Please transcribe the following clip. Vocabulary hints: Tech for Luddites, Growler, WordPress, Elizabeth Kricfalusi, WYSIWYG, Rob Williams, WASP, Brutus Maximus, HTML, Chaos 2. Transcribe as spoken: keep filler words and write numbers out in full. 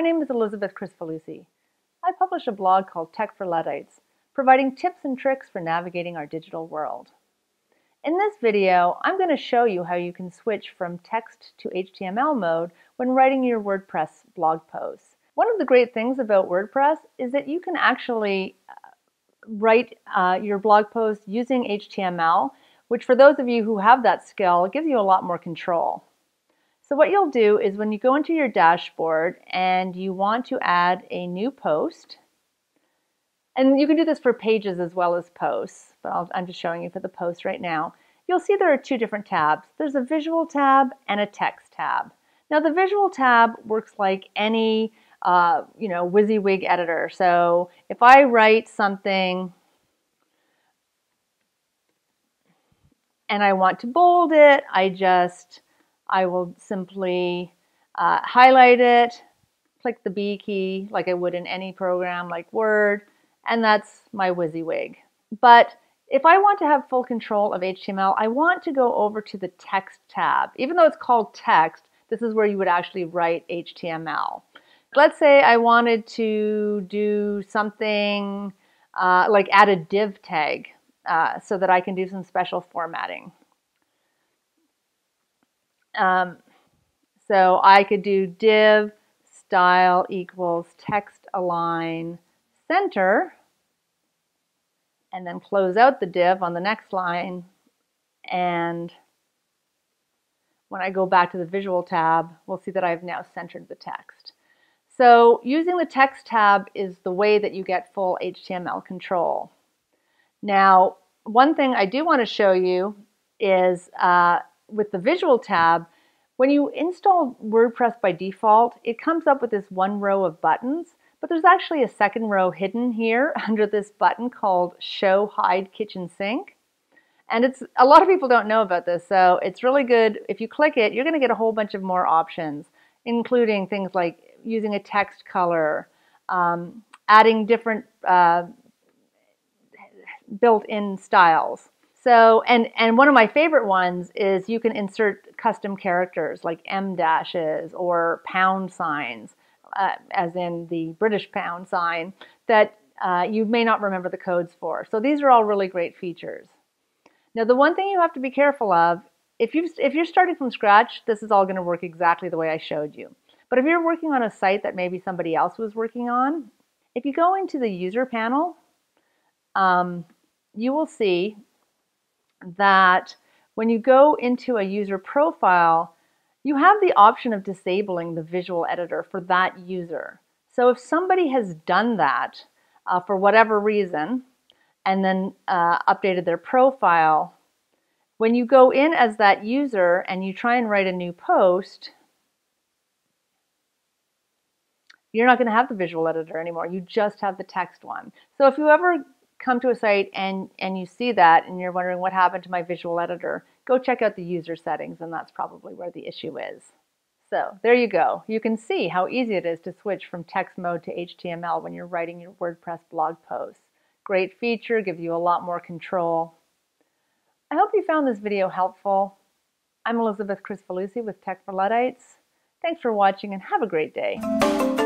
My name is Elizabeth Kricfalusi. I publish a blog called Tech for Luddites, providing tips and tricks for navigating our digital world. In this video, I'm going to show you how you can switch from text to H T M L mode when writing your WordPress blog posts. One of the great things about WordPress is that you can actually write uh, your blog post using H T M L, which for those of you who have that skill, gives you a lot more control. So what you'll do is when you go into your dashboard and you want to add a new post, and you can do this for pages as well as posts, but I'll, I'm just showing you for the post right now. You'll see there are two different tabs. There's a visual tab and a text tab. Now the visual tab works like any uh, you know, WYSIWYG editor. So if I write something and I want to bold it, I just, I will simply uh, highlight it, click the B key like I would in any program like Word, and that's my WYSIWYG. But if I want to have full control of H T M L, I want to go over to the text tab. Even though it's called text, this is where you would actually write H T M L. Let's say I wanted to do something uh, like add a div tag uh, so that I can do some special formatting. Um, so I could do div style equals text align center, and then close out the div on the next line, and when I go back to the visual tab, we'll see that I've now centered the text. So using the text tab is the way that you get full H T M L control. Now, one thing I do want to show you is uh, with the visual tab, when you install WordPress by default, it comes up with this one row of buttons. But there's actually a second row hidden here under this button called Show Hide Kitchen Sink. And it's a lot of people don't know about this, so it's really good. If you click it, you're going to get a whole bunch of more options, including things like using a text color, um, adding different uh, built-in styles. So, and, and one of my favorite ones is you can insert custom characters like M dashes or pound signs. Uh, as in the British pound sign, that uh, you may not remember the codes for. So these are all really great features. Now the one thing you have to be careful of, if, you've, if you're starting from scratch, this is all going to work exactly the way I showed you. But if you're working on a site that maybe somebody else was working on, if you go into the user panel, um, you will see that when you go into a user profile, you have the option of disabling the visual editor for that user. So if somebody has done that uh, for whatever reason and then uh, updated their profile, when you go in as that user and you try and write a new post, you're not going to have the visual editor anymore. You just have the text one. So if you ever come to a site and, and you see that and you're wondering what happened to my visual editor, go check out the user settings, and that's probably where the issue is. So there you go. You can see how easy it is to switch from text mode to H T M L when you're writing your WordPress blog posts. Great feature, gives you a lot more control. I hope you found this video helpful. I'm Elizabeth Kricfalusi with Tech for Luddites. Thanks for watching and have a great day.